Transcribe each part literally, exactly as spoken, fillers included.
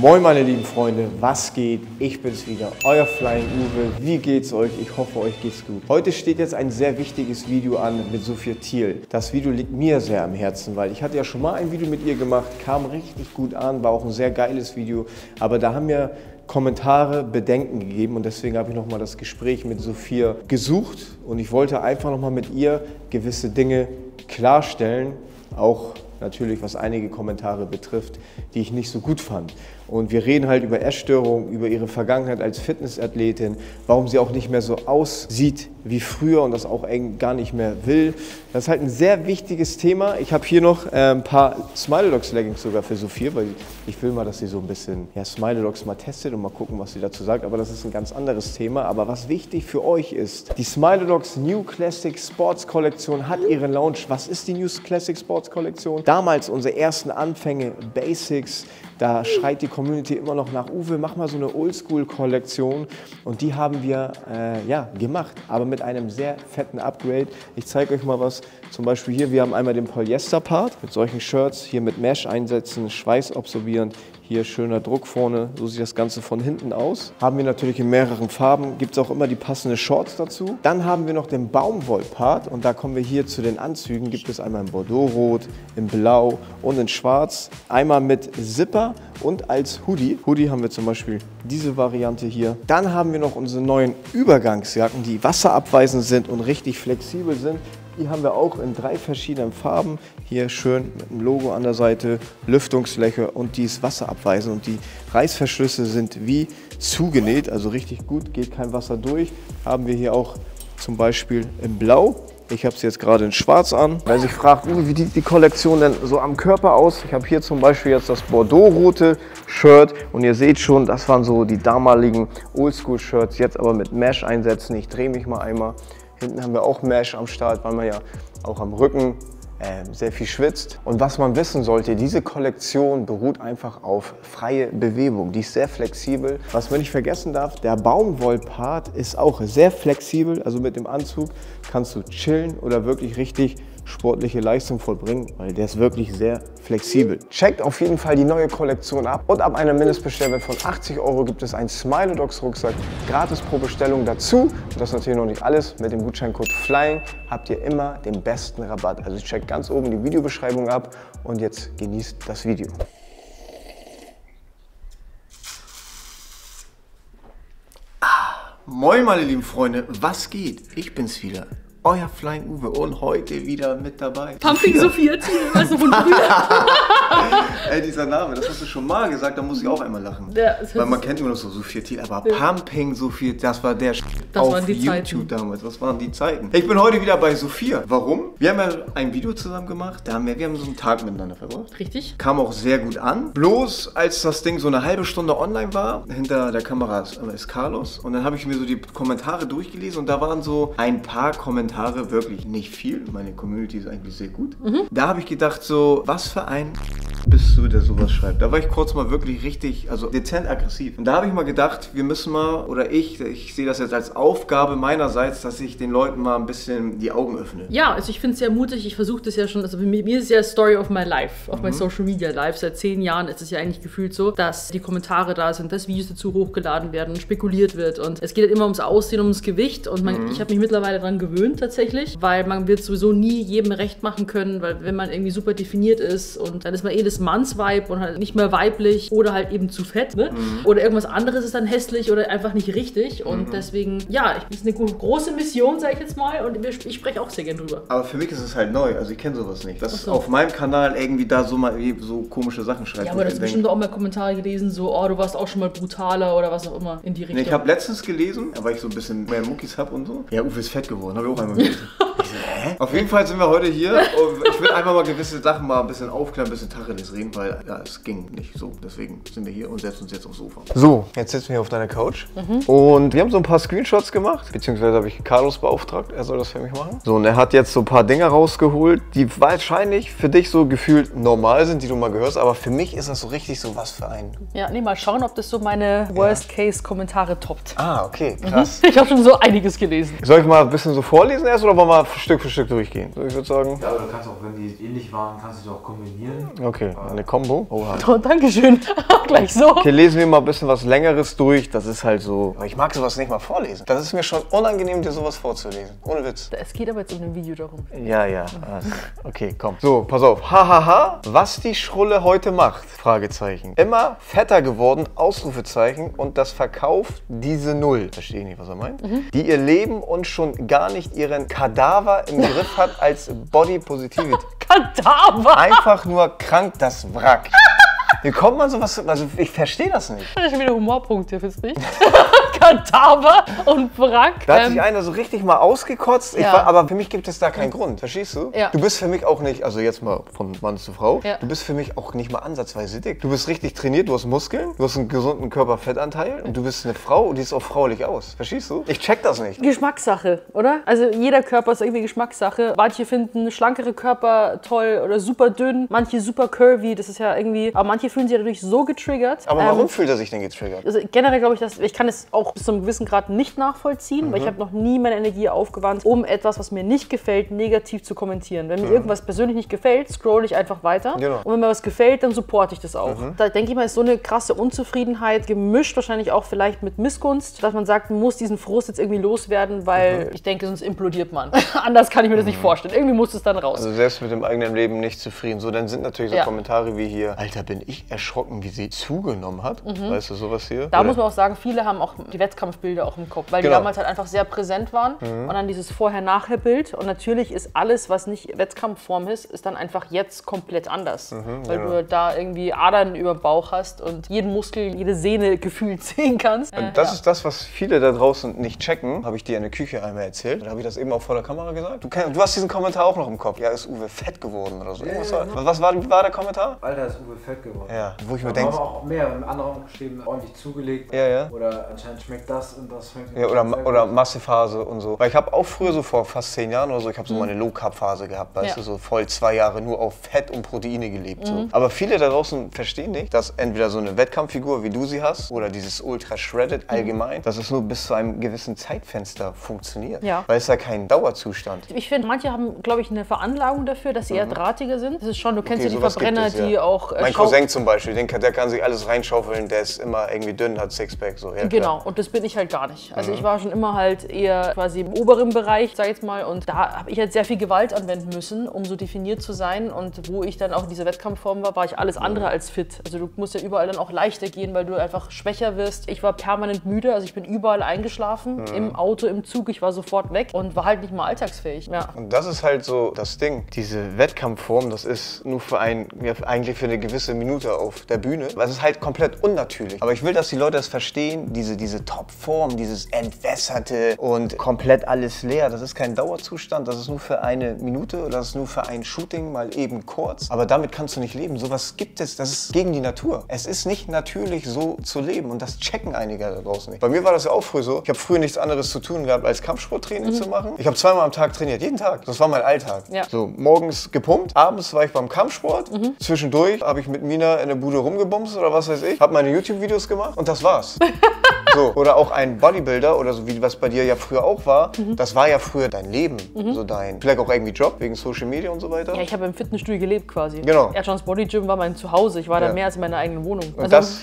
Moin meine lieben Freunde, was geht? Ich bin's wieder, euer Flying Uwe. Wie geht's euch? Ich hoffe, euch geht's gut. Heute steht jetzt ein sehr wichtiges Video an mit Sophia Thiel. Das Video liegt mir sehr am Herzen, weil ich hatte ja schon mal ein Video mit ihr gemacht, kam richtig gut an, war auch ein sehr geiles Video, aber da haben wir Kommentare, Bedenken gegeben und deswegen habe ich nochmal das Gespräch mit Sophia gesucht und ich wollte einfach nochmal mit ihr gewisse Dinge klarstellen, auch natürlich, was einige Kommentare betrifft, die ich nicht so gut fand. Und wir reden halt über Essstörungen, über ihre Vergangenheit als Fitnessathletin, warum sie auch nicht mehr so aussieht wie früher und das auch gar nicht mehr will. Das ist halt ein sehr wichtiges Thema. Ich habe hier noch äh, ein paar Smilodox-Leggings sogar für Sophia, weil ich will mal, dass sie so ein bisschen ja, Smilodox mal testet und mal gucken, was sie dazu sagt. Aber das ist ein ganz anderes Thema. Aber was wichtig für euch ist, die Smilodox New Classic Sports Kollektion hat ihren Launch. Was ist die New Classic Sports Kollektion? Damals unsere ersten Anfänge, Basics, da schreit die Community immer noch nach, Uwe, mach mal so eine Oldschool-Kollektion und die haben wir äh, ja, gemacht, aber mit einem sehr fetten Upgrade. Ich zeige euch mal was, zum Beispiel hier, wir haben einmal den Polyester-Part mit solchen Shirts, hier mit Mesh einsetzen, schweißabsorbierend, hier schöner Druck vorne, so sieht das Ganze von hinten aus. Haben wir natürlich in mehreren Farben, gibt es auch immer die passende Shorts dazu. Dann haben wir noch den Baumwoll-Part und da kommen wir hier zu den Anzügen, gibt es einmal in Bordeaux-Rot, in Blau, Blau und in Schwarz, einmal mit Zipper und als Hoodie. Hoodie haben wir zum Beispiel diese Variante hier. Dann haben wir noch unsere neuen Übergangsjacken, die wasserabweisend sind und richtig flexibel sind. Die haben wir auch in drei verschiedenen Farben. Hier schön mit dem Logo an der Seite, Lüftungslöcher und die ist wasserabweisend und die Reißverschlüsse sind wie zugenäht, also richtig gut, geht kein Wasser durch. Haben wir hier auch zum Beispiel in Blau. Ich habe es jetzt gerade in Schwarz an. Wer sich fragt, wie sieht die Kollektion denn so am Körper aus? Ich habe hier zum Beispiel jetzt das Bordeaux-rote Shirt und ihr seht schon, das waren so die damaligen Oldschool-Shirts, jetzt aber mit Mesh einsetzen. Ich drehe mich mal einmal. Hinten haben wir auch Mesh am Start, weil man ja auch am Rücken äh, sehr viel schwitzt. Und was man wissen sollte, diese Kollektion beruht einfach auf freie Bewegung. Die ist sehr flexibel. Was man nicht vergessen darf, der Baumwollpart ist auch sehr flexibel, also mit dem Anzug kannst du chillen oder wirklich richtig sportliche Leistung vollbringen, weil der ist wirklich sehr flexibel. Checkt auf jeden Fall die neue Kollektion ab und ab einer Mindestbestellwert von achtzig Euro gibt es einen Smilodox Rucksack gratis pro Bestellung dazu. Und das ist natürlich noch nicht alles. Mit dem Gutscheincode FLYING habt ihr immer den besten Rabatt. Also checkt ganz oben die Videobeschreibung ab und jetzt genießt das Video. Moin meine lieben Freunde, was geht? Ich bin's wieder, euer Flying Uwe und heute wieder mit dabei. Pumping Sophia Thiel, weißt du, wunderbar. Ey, dieser Name, das hast du schon mal gesagt, da muss ich auch einmal lachen. Ja, weil man kennt immer noch so Sophia Thiel, aber ja. Pumping Sophia, das war der das auf waren die YouTube Zeiten. Damals. Das waren die Zeiten. Ich bin heute wieder bei Sophia. Warum? Wir haben ja ein Video zusammen gemacht, da haben wir, wir haben so einen Tag miteinander verbracht. Richtig. Kam auch sehr gut an. Bloß als das Ding so eine halbe Stunde online war, hinter der Kamera ist, ist Carlos und dann habe ich mir so die Kommentare durchgelesen und da waren so ein paar Kommentare, wirklich nicht viel. Meine Community ist eigentlich sehr gut. Mhm. Da habe ich gedacht so, was für ein bist du, der sowas schreibt. Da war ich kurz mal wirklich richtig, also dezent aggressiv. Und da habe ich mal gedacht, wir müssen mal, oder ich, ich sehe das jetzt als Aufgabe meinerseits, dass ich den Leuten mal ein bisschen die Augen öffne. Ja, also ich finde es sehr mutig. Ich versuche das ja schon, also mir ist es ja Story of my life, auf mhm. mein Social Media Life. Seit zehn Jahren ist es ja eigentlich gefühlt so, dass die Kommentare da sind, dass Videos dazu hochgeladen werden, spekuliert wird und es geht halt immer ums Aussehen, ums Gewicht und man, mhm. ich habe mich mittlerweile daran gewöhnt, tatsächlich, weil man wird sowieso nie jedem recht machen können, weil wenn man irgendwie super definiert ist und dann ist man eh das Mannsweib und halt nicht mehr weiblich oder halt eben zu fett, ne? Mhm. Oder irgendwas anderes ist dann hässlich oder einfach nicht richtig und mhm. deswegen, ja, das ist eine große Mission, sag ich jetzt mal und ich spreche auch sehr gerne drüber. Aber für mich ist es halt neu, also ich kenne sowas nicht, dass so auf meinem Kanal irgendwie da so mal so komische Sachen schreibt. Ja, aber das ist bestimmt auch mal Kommentare gelesen, so, oh, du warst auch schon mal brutaler oder was auch immer in die Richtung. Nee, ich habe letztens gelesen, weil ich so ein bisschen mehr Muckis habe und so, ja, Uwe ist fett geworden, habe ich auch einmal Hä? Auf jeden Fall sind wir heute hier und ich will einfach mal gewisse Sachen mal ein bisschen aufklären, ein bisschen Tacheles reden, weil ja, es ging nicht so. Deswegen sind wir hier und setzen uns jetzt aufs Sofa. So, jetzt sitzen wir hier auf deiner Couch mhm. und wir haben so ein paar Screenshots gemacht, beziehungsweise habe ich Carlos beauftragt, er soll das für mich machen. So, und er hat jetzt so ein paar Dinge rausgeholt, die wahrscheinlich für dich so gefühlt normal sind, die du mal gehörst, aber für mich ist das so richtig so was für ein... Ja, nee, mal schauen, ob das so meine Worst-Case-Kommentare toppt. Ah, okay, krass. Mhm. Ich habe schon so einiges gelesen. Soll ich mal ein bisschen so vorlesen erst oder wollen wir Stück für für Stück durchgehen. So, ich würde sagen. Ja, aber du kannst auch, wenn die ähnlich waren, kannst du sie auch kombinieren. Okay, aber eine Kombo. Oha. Oh, Dankeschön. Gleich so. Okay, lesen wir mal ein bisschen was Längeres durch. Das ist halt so. Aber ich mag sowas nicht mal vorlesen. Das ist mir schon unangenehm, dir sowas vorzulesen. Ohne Witz. Es geht aber jetzt um ein Video darum. Ja, ja. Okay, komm. So, pass auf. Hahaha, was die Schrulle heute macht? Fragezeichen. Immer fetter geworden, Ausrufezeichen. Und das verkauft diese Null. Verstehe ich nicht, was er meint. Mhm. Die ihr Leben und schon gar nicht ihren Kadaver im Griff hat als Body Positivity. Kadaver! Einfach nur krank das Wrack. Wie kommt man sowas? Also ich verstehe das nicht. Das ist schon wieder Humorpunkte, findest du nicht? Kadaver und Wrack. Da hat ähm, sich einer so richtig mal ausgekotzt. Ich ja. war, aber für mich gibt es da keinen Grund, verstehst du? Ja. Du bist für mich auch nicht, also jetzt mal von Mann zu Frau, ja. du bist für mich auch nicht mal ansatzweise dick. Du bist richtig trainiert, du hast Muskeln, du hast einen gesunden Körperfettanteil und du bist eine Frau und die ist auch fraulich aus, verstehst du? Ich check das nicht. Geschmackssache, oder? Also jeder Körper ist irgendwie Geschmackssache. Manche finden schlankere Körper toll oder super dünn, manche super curvy, das ist ja irgendwie, aber manche fühlen sich dadurch so getriggert. Aber warum ähm, fühlt er sich denn getriggert? Also generell glaube ich, dass ich kann es auch bis zu einem gewissen Grad nicht nachvollziehen, mhm. weil ich habe noch nie meine Energie aufgewandt, um etwas, was mir nicht gefällt, negativ zu kommentieren. Wenn mir mhm. irgendwas persönlich nicht gefällt, scroll ich einfach weiter. Genau. Und wenn mir was gefällt, dann supporte ich das auch. Mhm. Da denke ich mal, ist so eine krasse Unzufriedenheit gemischt, wahrscheinlich auch vielleicht mit Missgunst, dass man sagt, man muss diesen Frust jetzt irgendwie loswerden, weil mhm. ich denke, sonst implodiert man. Anders kann ich mir das mhm. nicht vorstellen. Irgendwie muss es dann raus. Also selbst mit dem eigenen Leben nicht zufrieden. So, dann sind natürlich so ja. Kommentare wie hier, Alter, bin ich erschrocken, wie sie zugenommen hat. Mhm. Weißt du, sowas hier? Da Oder? muss man auch sagen, viele haben auch die Wettkampfbilder auch im Kopf, weil genau. die damals halt einfach sehr präsent waren mhm. und dann dieses Vorher-Nachher-Bild und natürlich ist alles, was nicht Wettkampfform ist, ist dann einfach jetzt komplett anders, mhm, weil genau. du da irgendwie Adern über den Bauch hast und jeden Muskel, jede Sehne gefühlt sehen kannst. Und äh, das ja. ist das, was viele da draußen nicht checken, habe ich dir in der Küche einmal erzählt, da habe ich das eben auch vor der Kamera gesagt. Du, kann, du hast diesen Kommentar auch noch im Kopf, ja, ist Uwe fett geworden oder so. Ja, was war, ja. was war, war der Kommentar? Alter, ist Uwe fett geworden. Ja, wo ich mir denke... auch mehr, andere haben geschrieben, ordentlich zugelegt ja, ja. oder anscheinend schmeckt das und das schmeckt ja, oder, oder Massephase und so. Weil ich habe auch früher so vor fast zehn Jahren oder so, ich habe so mhm. meine Low-Carb-Phase gehabt, weißt ja. du, so voll zwei Jahre nur auf Fett und Proteine gelebt. Mhm. So. Aber viele da draußen verstehen nicht, dass entweder so eine Wettkampffigur, wie du sie hast, oder dieses Ultra-Shredded mhm. allgemein, dass es nur bis zu einem gewissen Zeitfenster funktioniert. Ja. Weil es ja kein Dauerzustand. Ich finde, manche haben, glaube ich, eine Veranlagung dafür, dass sie mhm. eher drahtiger sind. Das ist schon, du kennst okay, ja die Verbrenner, es, ja. die auch... Äh, mein Cousin zum Beispiel, den, der kann sich alles reinschaufeln, der ist immer irgendwie dünn, hat Sixpack, so. Ja, genau. Und das bin ich halt gar nicht. Also mhm. ich war schon immer halt eher quasi im oberen Bereich, sag ich jetzt mal. Und da habe ich halt sehr viel Gewalt anwenden müssen, um so definiert zu sein. Und wo ich dann auch in dieser Wettkampfform war, war ich alles andere als fit. Also du musst ja überall dann auch leichter gehen, weil du einfach schwächer wirst. Ich war permanent müde, also ich bin überall eingeschlafen. Mhm. Im Auto, im Zug, ich war sofort weg und war halt nicht mal alltagsfähig. Ja. Und das ist halt so das Ding. Diese Wettkampfform, das ist nur für ein, ja, eigentlich für eine gewisse Minute auf der Bühne. Das ist halt komplett unnatürlich. Aber ich will, dass die Leute das verstehen, diese, diese Diese Topform, dieses entwässerte und komplett alles leer, das ist kein Dauerzustand, das ist nur für eine Minute oder das ist nur für ein Shooting, mal eben kurz. Aber damit kannst du nicht leben. Sowas gibt es, das ist gegen die Natur. Es ist nicht natürlich so zu leben und das checken einige da draußen nicht. Bei mir war das ja auch früher so. Ich habe früher nichts anderes zu tun gehabt, als Kampfsporttraining mhm. zu machen. Ich habe zweimal am Tag trainiert, jeden Tag. Das war mein Alltag. Ja. So, morgens gepumpt, abends war ich beim Kampfsport, mhm. zwischendurch habe ich mit Mina in der Bude rumgebumst oder was weiß ich, habe meine YouTube-Videos gemacht und das war's. So. Oder auch ein Bodybuilder oder so, wie was bei dir ja früher auch war. Mhm. Das war ja früher dein Leben, mhm. so dein, vielleicht auch irgendwie Job, wegen Social Media und so weiter. Ja, ich habe im Fitnessstudio gelebt quasi. Genau. Ers Jones Bodygym war mein Zuhause, ich war ja. da mehr als in meiner eigenen Wohnung. Und also das,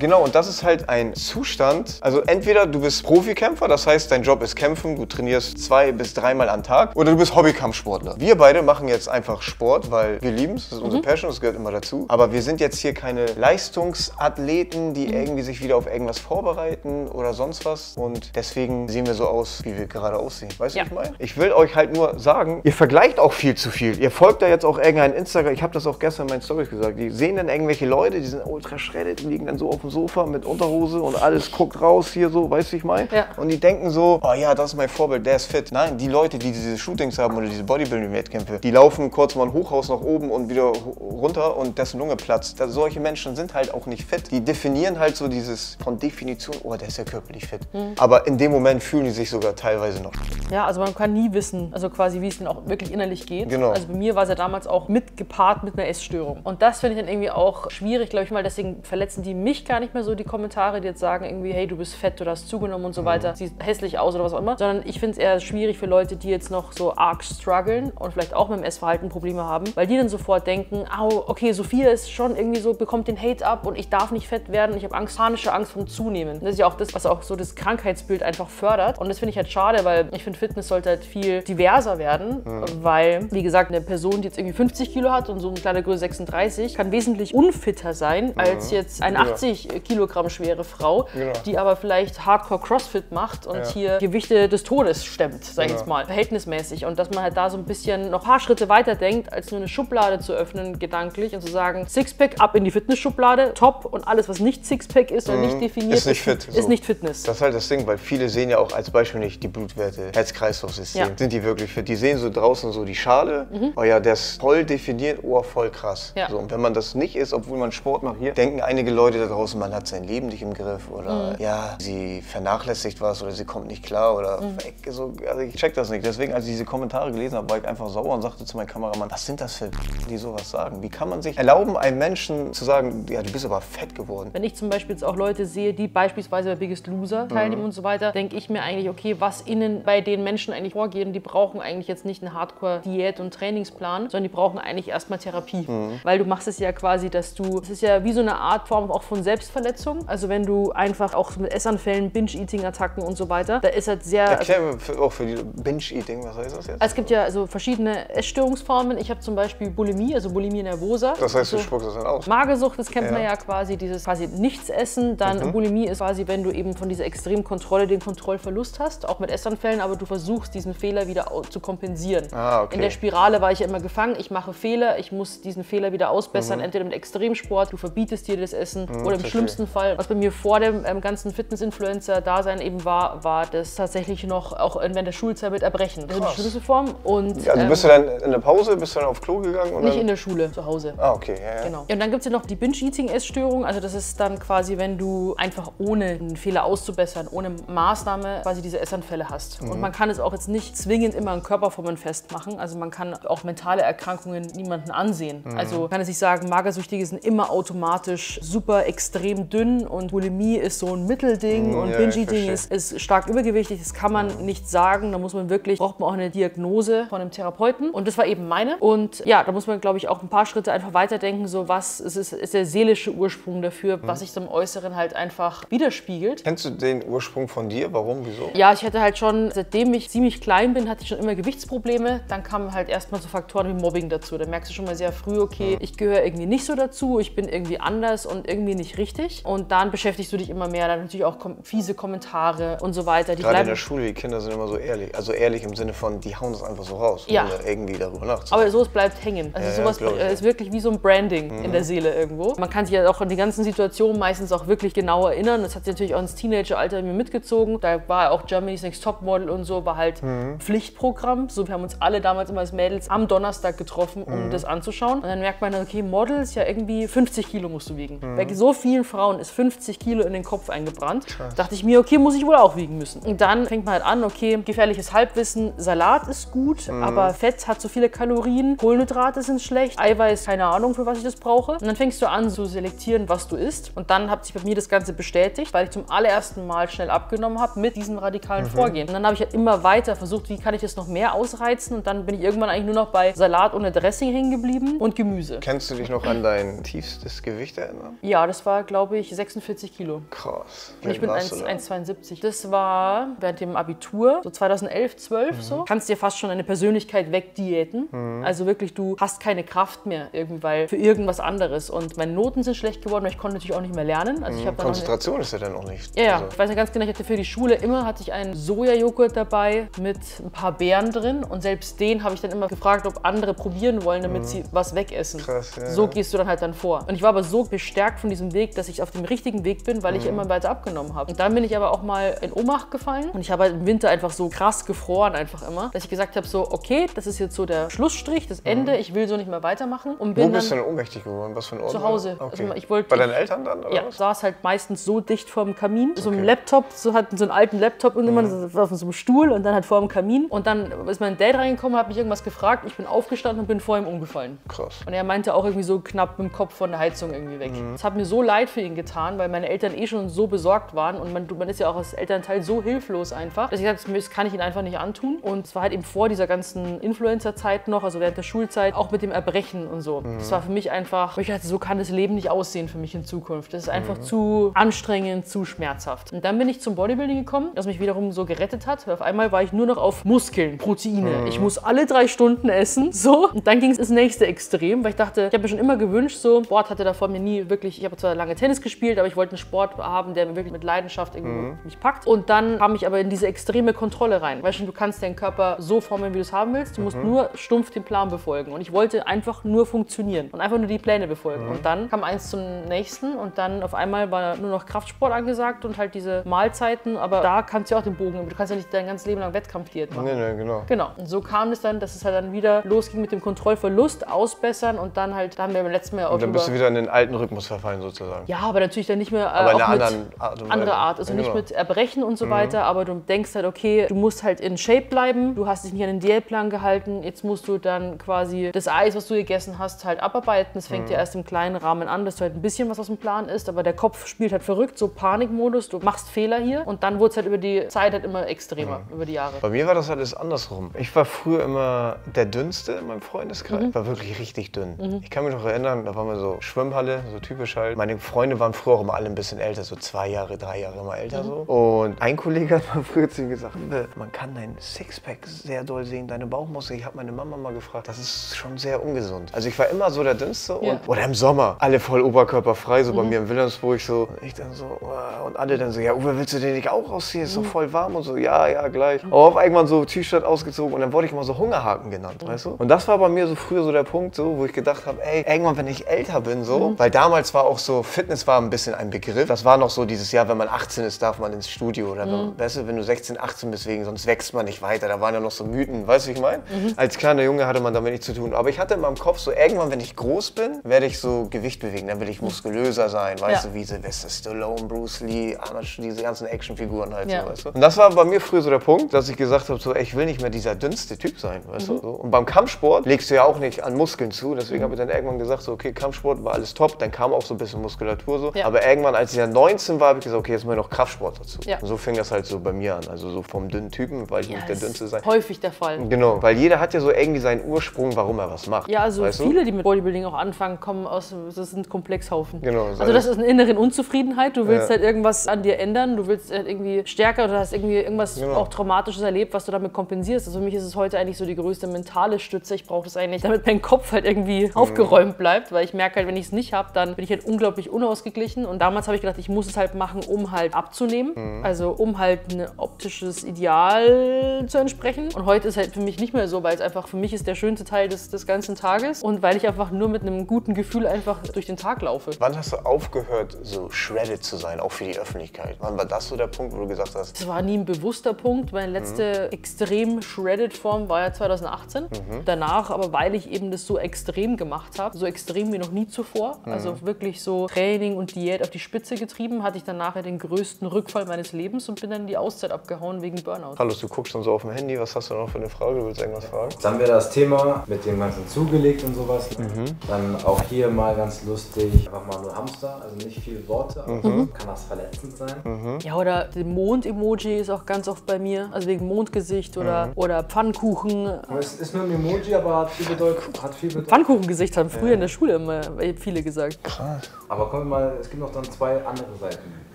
genau, und das ist halt ein Zustand, also entweder du bist Profikämpfer, das heißt dein Job ist kämpfen, du trainierst zwei bis dreimal am Tag, oder du bist Hobbykampfsportler. Wir beide machen jetzt einfach Sport, weil wir lieben es, das ist unsere mhm. Passion, das gehört immer dazu. Aber wir sind jetzt hier keine Leistungsathleten, die mhm. irgendwie sich wieder auf irgendwas vorbereiten oder sonst was und deswegen sehen wir so aus, wie wir gerade aussehen. Weißt du, was ich meine? Ich will euch halt nur sagen, ihr vergleicht auch viel zu viel. Ihr folgt da jetzt auch irgendein Instagram, ich habe das auch gestern in meinen Stories gesagt, die sehen dann irgendwelche Leute, die sind ultra shredded, die liegen dann so auf dem Sofa mit Unterhose und alles guckt raus hier so, weißt du, ich meine? Ja. Und die denken so, oh ja, das ist mein Vorbild, der ist fit. Nein, die Leute, die diese Shootings haben oder diese Bodybuilding-Wettkämpfe, die laufen kurz mal ein Hochhaus nach oben und wieder runter und dessen Lunge platzt. Also solche Menschen sind halt auch nicht fit. Die definieren halt so dieses von Definition, oh, der ist ja körperlich fit. Mhm. Aber in dem Moment fühlen die sich sogar teilweise noch fit. Ja, also man kann nie wissen, also quasi wie es denn auch wirklich innerlich geht. Genau. Also bei mir war es ja damals auch mitgepaart mit einer Essstörung. Und das finde ich dann irgendwie auch schwierig, glaube ich mal. Deswegen verletzen die mich gar nicht mehr so, die Kommentare, die jetzt sagen irgendwie, hey, du bist fett, du hast zugenommen und so weiter. Mhm. Siehst hässlich aus oder was auch immer. Sondern ich finde es eher schwierig für Leute, die jetzt noch so arg strugglen und vielleicht auch mit dem Essverhalten Probleme haben, weil die dann sofort denken, oh, okay, Sophia ist schon irgendwie so, bekommt den Hate ab und ich darf nicht fett werden, ich habe Angst, panische Angst vom Zunehmen. Das ist ja auch das, was auch so das Krankheitsbild einfach fördert. Und das finde ich halt schade, weil ich finde, Fitness sollte halt viel diverser werden, mhm. weil, wie gesagt, eine Person, die jetzt irgendwie fünfzig Kilo hat und so eine kleine Größe sechsunddreißig, kann wesentlich unfitter sein, mhm. als jetzt eine achtzig Kilogramm schwere Frau, genau. die aber vielleicht Hardcore-Crossfit macht und ja. hier Gewichte des Todes stemmt, sag ich ja. jetzt mal, verhältnismäßig. Und dass man halt da so ein bisschen noch ein paar Schritte weiter denkt, als nur eine Schublade zu öffnen, gedanklich, und zu sagen, Sixpack ab in die Fitnessschublade, top, und alles, was nicht Sixpack ist oder mhm. nicht definiert ist, nicht fit, ist so. Nicht Fitness. Das ist halt das Ding, weil viele sehen ja auch als Beispiel nicht die Blutwerte, Herz-Kreislauf-System. Ja. Sind die wirklich fit? Die sehen so draußen so die Schale, mhm. oh ja, der ist voll definiert, oh, voll krass. Ja. So, und wenn man das nicht ist, obwohl man Sport macht, hier, denken einige Leute da draußen, man hat sein Leben nicht im Griff oder mhm. ja, sie vernachlässigt was oder sie kommt nicht klar oder mhm. weg. So, also ich check das nicht. Deswegen, als ich diese Kommentare gelesen habe, war ich einfach sauer und sagte zu meinem Kameramann, was sind das für die sowas sagen? Wie kann man sich erlauben, einem Menschen zu sagen, ja, du bist aber fett geworden? Wenn ich zum Beispiel jetzt auch Leute sehe, die beispielsweise bei Biggest Loser teilnehmen mhm. und so weiter, denke ich mir eigentlich, okay, was innen bei den Menschen eigentlich vorgeht, die brauchen eigentlich jetzt nicht eine Hardcore-Diät und Trainingsplan, sondern die brauchen eigentlich erstmal Therapie. Mhm. Weil du machst es ja quasi, dass du, es ist ja wie so eine Art Form auch von Selbstverletzung. Also wenn du einfach auch mit Essanfällen, Binge-Eating-Attacken und so weiter, da ist halt sehr... Erklär mir auch für die Binge-Eating, was heißt das jetzt? Es gibt ja also verschiedene Essstörungsformen. Ich habe zum Beispiel Bulimie, also Bulimie nervosa. Das heißt, du also spuckst das dann aus? Magersucht, das kennt ja. man ja quasi, dieses quasi Nichtsessen. Dann mhm. Bulimie ist quasi, wenn du eben von dieser extremen Kontrolle den Kontrollverlust hast, auch mit Essanfällen, aber du versuchst, diesen Fehler wieder zu kompensieren. Ah, okay. In der Spirale war ich ja immer gefangen, ich mache Fehler, ich muss diesen Fehler wieder ausbessern, mhm. entweder mit Extremsport, du verbietest dir das Essen mhm, oder im schlimmsten Fall, was bei mir vor dem ähm, ganzen Fitness-Influencer-Dasein eben war, war das tatsächlich noch auch während der Schulzeit mit Erbrechen. Das ist die schlimmste Form. Und, also bist ähm, du dann in der Pause, bist du dann auf Klo gegangen? Oder? Nicht in der Schule, zu Hause. Ah, okay. Ja, ja. Genau. Ja, und dann gibt es ja noch die Binge-Eating-Essstörung, also das ist dann quasi, wenn du einfach ohne einen Fehler auszubessern, ohne Maßnahme quasi diese Essanfälle hast. Mhm. Und man kann es auch jetzt nicht zwingend immer an Körperformen festmachen. Also man kann auch mentale Erkrankungen niemanden ansehen. Mhm. Also man kann es nicht sagen, Magersüchtige sind immer automatisch super extrem dünn und Bulimie ist so ein Mittelding mhm, und ja, Binge-Eating ist, ist stark übergewichtig. Das kann man mhm. nicht sagen. Da muss man wirklich, braucht man auch eine Diagnose von einem Therapeuten. Und das war eben meine. Und ja, da muss man, glaube ich, auch ein paar Schritte einfach weiterdenken. So was ist, ist, ist der seelische Ursprung dafür, mhm. was sich zum Äußeren halt einfach widerspiegelt. Kennst du den Ursprung von dir? Warum? Wieso? Ja, ich hatte halt schon, seitdem ich ziemlich klein bin, hatte ich schon immer Gewichtsprobleme. Dann kamen halt erstmal so Faktoren wie Mobbing dazu. Da merkst du schon mal sehr früh, okay, ich gehöre irgendwie nicht so dazu, ich bin irgendwie anders und irgendwie nicht richtig. Und dann beschäftigst du dich immer mehr. Dann natürlich auch fiese Kommentare und so weiter. Die Gerade in der Schule, die Kinder sind immer so ehrlich. Also ehrlich im Sinne von, die hauen das einfach so raus. Ja. Ohne irgendwie darüber nachzudenken. Aber sowas bleibt hängen. Also ja, sowas ja, ist wirklich wie so ein Branding mhm. in der Seele irgendwo. Man kann sich ja auch an die ganzen Situationen meistens auch wirklich genau erinnern. Das hat sich natürlich auch ins Teenageralter mir mitgezogen. Da war auch Germany's Next Topmodel und so, war halt mhm. Pflichtprogramm. So, wir haben uns alle damals immer als Mädels am Donnerstag getroffen, um mhm. das anzuschauen. Und dann merkt man, okay, Models, ja irgendwie fünfzig Kilo musst du wiegen. Mhm. Bei so vielen Frauen ist fünfzig Kilo in den Kopf eingebrannt. Krass. Dachte ich mir, okay, muss ich wohl auch wiegen müssen. Und dann fängt man halt an, okay, gefährliches Halbwissen, Salat ist gut, mhm. aber Fett hat so viele Kalorien, Kohlenhydrate sind schlecht, Eiweiß, keine Ahnung, für was ich das brauche. Und dann fängst du an zu selektieren, was du isst. Und dann hat sich bei mir das Ganze bestätigt, weil ich zum allerersten Mal schnell abgenommen habe mit diesem radikalen mhm. Vorgehen. Und dann habe ich halt immer weiter versucht, wie kann ich das noch mehr ausreizen, und dann bin ich irgendwann eigentlich nur noch bei Salat ohne Dressing hängen geblieben und Gemüse. Kannst du dich noch an dein tiefstes Gewicht erinnern? Ja, das war, glaube ich, sechsundvierzig Kilo. Krass. Und ich bin eins Komma zweiundsiebzig. Das war während dem Abitur, so zweitausendelf, zwölf mhm. so. Kannst dir fast schon eine Persönlichkeit wegdiäten. Mhm. Also wirklich, du hast keine Kraft mehr irgendwie, weil für irgendwas anderes. Und meine Noten sind schlecht geworden, weil ich konnte natürlich auch nicht mehr lernen. Also ich mhm. Konzentration eine... ist ja dann auch nicht. Ja, ja. Also. Ich weiß ja ganz genau, ich hatte für die Schule immer hatte ich einen Sojajoghurt dabei mit ein paar Beeren drin, und selbst den habe ich dann immer gefragt, ob andere probieren wollen, damit mhm. sie was wegessen. Krass, ja, so ja. gehst du dann halt dann vor. Und ich war aber so bestärkt von diesem Weg, dass ich auf dem richtigen Weg bin, weil mhm. ich immer weiter abgenommen habe. Und dann bin ich aber auch mal in Ohnmacht gefallen, und ich habe halt im Winter einfach so krass gefroren einfach immer, dass ich gesagt habe so, okay, das ist jetzt so der Schlussstrich, das Ende, mhm. ich will so nicht mehr weitermachen. Und bin Wo bist dann du denn ohnmächtig geworden? Was für ein Ort? Zu Hause. Okay. Also ich wollte, bei deinen Eltern dann? Oder ja, was? Saß halt meistens so dicht vorm Kamin, so okay. einem Laptop, so hatten so einen alten Laptop und immer mhm. auf so einem Stuhl. Stuhl und dann halt vor dem Kamin. Und dann ist mein Dad reingekommen, hat mich irgendwas gefragt. Ich bin aufgestanden und bin vor ihm umgefallen. Krass. Und er meinte auch irgendwie so knapp mit dem Kopf von der Heizung irgendwie weg. Mhm. Das hat mir so leid für ihn getan, weil meine Eltern eh schon so besorgt waren. Und man, man ist ja auch als Elternteil so hilflos einfach, dass ich gesagt habe, das kann ich ihn einfach nicht antun. Und es war halt eben vor dieser ganzen Influencer-Zeit noch, also während der Schulzeit, auch mit dem Erbrechen und so. Mhm. Das war für mich einfach, ich dachte, so kann das Leben nicht aussehen für mich in Zukunft. Das ist einfach mhm. zu anstrengend, zu schmerzhaft. Und dann bin ich zum Bodybuilding gekommen, das mich wiederum so gerettet hat. Weil auf einmal war ich nur noch auf Muskeln, Proteine. Mhm. Ich muss alle drei Stunden essen, so. Und dann ging es ins nächste Extrem, weil ich dachte, ich habe mir schon immer gewünscht, so, Sport hatte davor mir nie wirklich, ich habe zwar lange Tennis gespielt, aber ich wollte einen Sport haben, der mir wirklich mit Leidenschaft irgendwie mhm. mich packt. Und dann kam ich aber in diese extreme Kontrolle rein. Weißt du, du kannst deinen Körper so formen, wie du es haben willst. Du musst mhm. nur stumpf den Plan befolgen. Und ich wollte einfach nur funktionieren und einfach nur die Pläne befolgen. Mhm. Und dann kam eins zum nächsten und dann auf einmal war nur noch Kraftsport angesagt und halt diese Mahlzeiten. Aber da kannst du ja auch den Bogen, du kannst ja nicht dein ganzes Leben lang Wettkampfdiät machen. Nee, nee, genau. Genau. Und so kam es dann, dass es halt dann wieder losging mit dem Kontrollverlust, ausbessern und dann halt, da haben wir im letzten Jahr auch und dann bist du wieder in den alten Rhythmus verfallen sozusagen. Ja, aber natürlich dann nicht mehr äh, aber auch mit Art und andere Art. Also ja, nicht genau. mit Erbrechen und so mhm. weiter, aber du denkst halt, okay, du musst halt in Shape bleiben, du hast dich nicht an den Diätplan gehalten, jetzt musst du dann quasi das Eis, was du gegessen hast, halt abarbeiten. Das fängt mhm. ja erst im kleinen Rahmen an, dass du halt ein bisschen was aus dem Plan isst, aber der Kopf spielt halt verrückt, so Panikmodus, du machst Fehler hier und dann wurde es halt über die Zeit halt immer extremer, mhm. über die Jahre. Bei mir war das alles andersrum. Ich war früher immer der Dünnste in meinem Freundeskreis. Mhm. War wirklich richtig dünn. Mhm. Ich kann mich noch erinnern, da waren wir so Schwimmhalle, so typisch halt. Meine Freunde waren früher auch immer alle ein bisschen älter, so zwei Jahre, drei Jahre immer älter mhm. so. Und ein Kollege hat mal früher zu ihm gesagt, man kann dein Sixpack sehr doll sehen, deine Bauchmuskeln. Ich habe meine Mama mal gefragt, das ist schon sehr ungesund. Also ich war immer so der Dünnste und yeah. oder im Sommer, alle voll oberkörperfrei, so mhm. bei mir in Wilhelmsburg so. Und ich dann so, oh, und alle dann so, ja Uwe, willst du den nicht auch ausziehen? Ist doch voll warm und so, ja, ja, gleich. Aber auf irgendwann so T-Shirt ausgezogen und dann wurde ich immer so Hungerhaken genannt, mhm. weißt du? Und das war bei mir so früher so der Punkt, so, wo ich gedacht habe, ey, irgendwann, wenn ich älter bin, so, mhm. weil damals war auch so, Fitness war ein bisschen ein Begriff. Das war noch so dieses Jahr, wenn man achtzehn ist, darf man ins Studio oder mhm. weißt du, wenn du sechzehn, achtzehn bist, wegen, sonst wächst man nicht weiter. Da waren ja noch so Mythen, weißt du, wie ich meine? Mhm. Als kleiner Junge hatte man damit nichts zu tun. Aber ich hatte in meinem Kopf so, irgendwann, wenn ich groß bin, werde ich so Gewicht bewegen, dann will ich muskulöser sein, weißt ja. du, wie Sylvester Stallone, Bruce Lee, diese ganzen Actionfiguren halt ja. so, weißt du? Und das war bei mir früher so der Punkt, dass ich gesagt habe, so, ey, ich will nicht mehr dieser dünnste Typ sein, weißt mhm. du? So. Und beim Kampfsport legst du ja auch nicht an Muskeln zu, deswegen mhm. habe ich dann irgendwann gesagt, so, okay, Kampfsport war alles top, dann kam auch so ein bisschen Muskulatur so, ja. aber irgendwann, als ich dann neunzehn war, habe ich gesagt, okay, jetzt mal noch Kraftsport dazu. Ja. Und so fing das halt so bei mir an, also so vom dünnen Typen, weil ich ja, nicht der dünnste sein. Häufig der Fall. Genau, weil jeder hat ja so irgendwie seinen Ursprung, warum er was macht. Ja, also weißt viele, du? die mit Bodybuilding auch anfangen, kommen aus, das sind Komplexhaufen. Genau. Also, also das ist eine innere Unzufriedenheit, du willst ja. halt irgendwas an dir ändern, du willst halt irgendwie stärker oder hast irgendwie irgendwas genau. auch Traumatisches erlebt, was du damit kompensierst. Also für mich ist es heute eigentlich so die größte mentale Stütze. Ich brauche das eigentlich, damit mein Kopf halt irgendwie mhm. aufgeräumt bleibt, weil ich merke halt, wenn ich es nicht habe, dann bin ich halt unglaublich unausgeglichen. Und damals habe ich gedacht, ich muss es halt machen, um halt abzunehmen, mhm. also um halt ein optisches Ideal zu entsprechen. Und heute ist halt für mich nicht mehr so, weil es einfach für mich ist der schönste Teil des, des ganzen Tages und weil ich einfach nur mit einem guten Gefühl einfach durch den Tag laufe. Wann hast du aufgehört, so shredded zu sein, auch für die Öffentlichkeit? Wann war das so der Punkt, wo du gesagt hast? Das war nie ein bewusster Punkt. Meine letzte mhm. extrem shredded Form war ja zweitausendachtzehn. Mhm. Danach, aber weil ich eben das so extrem gemacht habe, so extrem wie noch nie zuvor, mhm. also wirklich so Training und Diät auf die Spitze getrieben, hatte ich danach ja den größten Rückfall meines Lebens und bin dann in die Auszeit abgehauen wegen Burnout. Carlos, du guckst schon so auf dem Handy, was hast du noch für eine Frage? Du willst irgendwas fragen? Jetzt haben wir das Thema mit dem ganzen zugelegt und sowas. Mhm. Dann auch hier mal ganz lustig, einfach mal nur Hamster, also nicht viele Worte, aber mhm. kann das verletzend sein. Mhm. Ja, oder den Mond-Emoji ist auch ganz oft bei mir, also wegen Mondgesicht oder, mhm. oder Pfannkuchen. Es ist nur ein Emoji, aber hat viel Bedeutung. Bedeutung. Pfannkuchengesicht haben früher ja. in der Schule immer viele gesagt. Krass. Aber kommen wir mal, es gibt noch dann zwei andere Seiten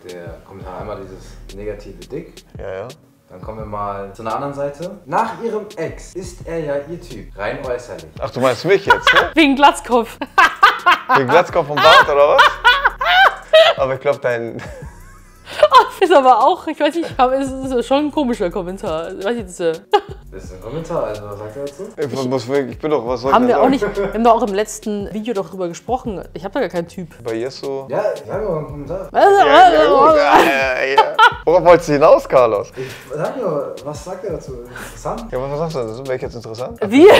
der Kommentare. Einmal dieses negative Dick. Ja, ja. Dann kommen wir mal zu einer anderen Seite. Nach ihrem Ex ist er ja ihr Typ, rein äußerlich. Ach, du meinst mich jetzt, ne? Wegen Glatzkopf. Wegen Glatzkopf vom Bart, oder was? Aber ich glaube, dein... Oh, ist aber auch, ich weiß nicht, es ist schon ein komischer Kommentar. Ich weiß nicht, das Das ist ein Kommentar, also was sagt er dazu? Ich, muss, ich bin doch, was soll haben ich wir sagen? Auch nicht, wir haben doch auch im letzten Video doch drüber gesprochen. Ich habe da gar keinen Typ. Bei Yeso? Ja, ich habe auch einen Kommentar. Also, ja, ja, ja, ja. Worauf wolltest du hinaus, Carlos? Ich sag nur, was sagt er dazu? Interessant? Ja, was sagst du dazu? Wäre ich jetzt interessant? Wir?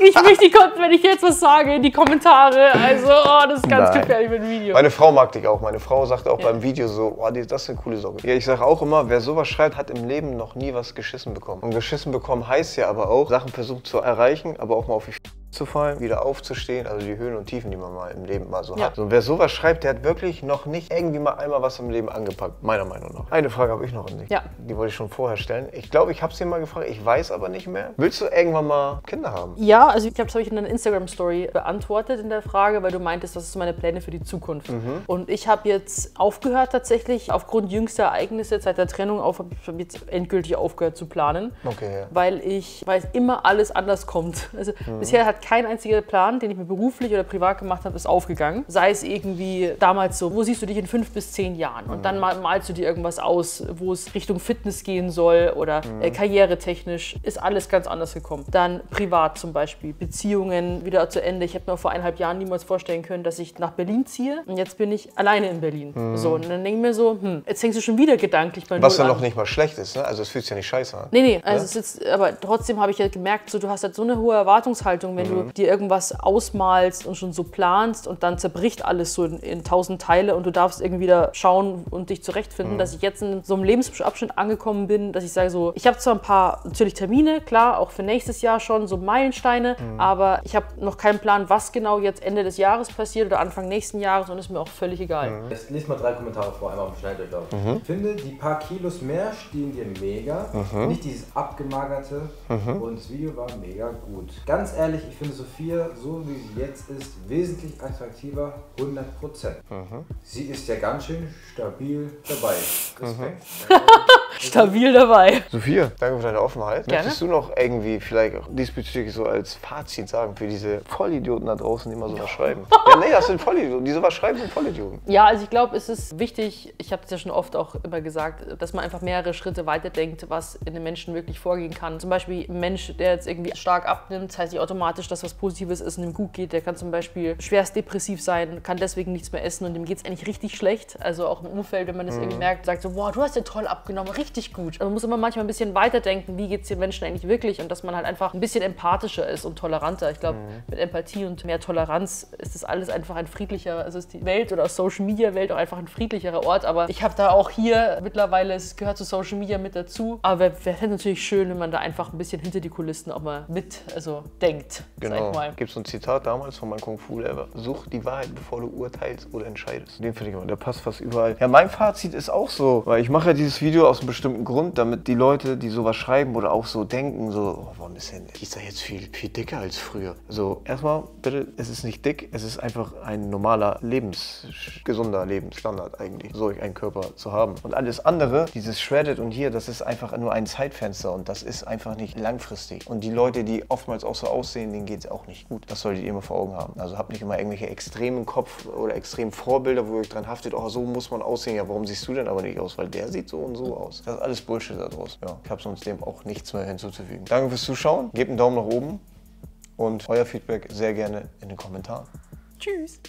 Ich möchte die Konten, wenn ich jetzt was sage, in die Kommentare. Also, oh, das ist ganz Nein. gefährlich mit dem Video. Meine Frau mag dich auch. Meine Frau sagt auch ja. beim Video so, oh, das ist eine coole Socke. Ja, ich sage auch immer, wer sowas schreibt, hat im Leben noch nie was geschissen bekommen. Und geschissen bekommen heißt ja aber auch, Sachen versucht zu erreichen, aber auch mal auf die zu fallen, wieder aufzustehen, also die Höhen und Tiefen, die man mal im Leben mal so ja. hat. So, wer sowas schreibt, der hat wirklich noch nicht irgendwie mal einmal was im Leben angepackt, meiner Meinung nach. Eine Frage habe ich noch nicht. Ja. Die wollte ich schon vorher stellen. Ich glaube, ich habe sie mal gefragt, ich weiß aber nicht mehr. Willst du irgendwann mal Kinder haben? Ja, also ich glaube, das habe ich in deiner Instagram-Story beantwortet in der Frage, weil du meintest, was sind meine Pläne für die Zukunft? Mhm. Und ich habe jetzt aufgehört tatsächlich, aufgrund jüngster Ereignisse, seit der Trennung auf, habe ich jetzt endgültig aufgehört zu planen, okay, ja. weil ich weiß, immer alles anders kommt. Also mhm. bisher hat kein einziger Plan, den ich mir beruflich oder privat gemacht habe, ist aufgegangen. Sei es irgendwie damals so, wo siehst du dich in fünf bis zehn Jahren? Und mhm. dann mal, malst du dir irgendwas aus, wo es Richtung Fitness gehen soll oder mhm. äh, karrieretechnisch. Ist alles ganz anders gekommen. Dann privat zum Beispiel, Beziehungen wieder zu Ende. Ich hätte mir vor eineinhalb Jahren niemals vorstellen können, dass ich nach Berlin ziehe. Und jetzt bin ich alleine in Berlin. Mhm. So, und dann denke ich mir so, hm, jetzt hängst du schon wieder gedanklich bei Null an. Was ja noch nicht mal schlecht ist, ne? Also es fühlt sich ja nicht scheiße an. Nee, nee. Also ja? es ist, aber trotzdem habe ich ja gemerkt, so, du hast halt so eine hohe Erwartungshaltung, wenn du dir irgendwas ausmalst und schon so planst und dann zerbricht alles so in, in tausend Teile und du darfst irgendwie da schauen und dich zurechtfinden, mhm. dass ich jetzt in so einem Lebensabschnitt angekommen bin, dass ich sage so, ich habe zwar ein paar natürlich Termine, klar, auch für nächstes Jahr schon, so Meilensteine, mhm. aber ich habe noch keinen Plan, was genau jetzt Ende des Jahres passiert oder Anfang nächsten Jahres und ist mir auch völlig egal. Mhm. Jetzt lies mal drei Kommentare vor, einmal auf dem Schnelldurchlauf. Mhm. Finde, die paar Kilos mehr stehen dir mega, mhm. nicht dieses abgemagerte mhm. und das Video war mega gut. Ganz ehrlich, ich finde Sophia, so wie sie jetzt ist, wesentlich attraktiver, hundert Prozent. Mhm. Sie ist ja ganz schön stabil dabei. Respekt. Mhm. Stabil dabei. Sophia, danke für deine Offenheit. Gerne. Möchtest du noch irgendwie vielleicht diesbezüglich so als Fazit sagen für diese Vollidioten da draußen, die immer sowas schreiben? Ja, nee, das sind Vollidioten. Die sowas schreiben, sind Vollidioten. Ja, also ich glaube, es ist wichtig, ich habe es ja schon oft auch immer gesagt, dass man einfach mehrere Schritte weiterdenkt, was in den Menschen wirklich vorgehen kann. Zum Beispiel ein Mensch, der jetzt irgendwie stark abnimmt, heißt nicht automatisch, dass was Positives ist und ihm gut geht. Der kann zum Beispiel schwerst depressiv sein, kann deswegen nichts mehr essen und dem geht es eigentlich richtig schlecht. Also auch im Umfeld, wenn man das mhm. irgendwie merkt, sagt so, wow, du hast ja toll abgenommen, richtig Richtig gut. Also man muss immer manchmal ein bisschen weiterdenken, wie geht es den Menschen eigentlich wirklich und dass man halt einfach ein bisschen empathischer ist und toleranter. Ich glaube, mhm. mit Empathie und mehr Toleranz ist das alles einfach ein friedlicher, also ist die Welt oder Social Media Welt auch einfach ein friedlicherer Ort, aber ich habe da auch hier mittlerweile, es gehört zu Social Media mit dazu, aber wäre es natürlich schön, wenn man da einfach ein bisschen hinter die Kulissen auch mal mit, also denkt. Genau. Gibt es ein Zitat damals von meinem Kung-Fu-Lehrer? Such die Wahrheit, bevor du urteilst oder entscheidest. Den finde ich immer, der passt fast überall. Ja, mein Fazit ist auch so, weil ich mache ja dieses Video aus einem bestimmten Grund, damit die Leute, die sowas schreiben oder auch so denken, so, oh, warum ist denn, die ist da jetzt viel, viel dicker als früher. Also erstmal, bitte, es ist nicht dick, es ist einfach ein normaler Lebens, gesunder Lebensstandard eigentlich, so einen Körper zu haben. Und alles andere, dieses Shredded und hier, das ist einfach nur ein Zeitfenster und das ist einfach nicht langfristig. Und die Leute, die oftmals auch so aussehen, denen geht es auch nicht gut. Das solltet ihr immer vor Augen haben. Also habt nicht immer irgendwelche extremen Kopf oder extremen Vorbilder, wo ihr euch dran haftet, oh, so muss man aussehen, ja, warum siehst du denn aber nicht aus, weil der sieht so und so aus. Das ist alles Bullshit da draus. Ja, ich habe sonst dem auch nichts mehr hinzuzufügen. Danke fürs Zuschauen. Gebt einen Daumen nach oben und euer Feedback sehr gerne in den Kommentaren. Tschüss.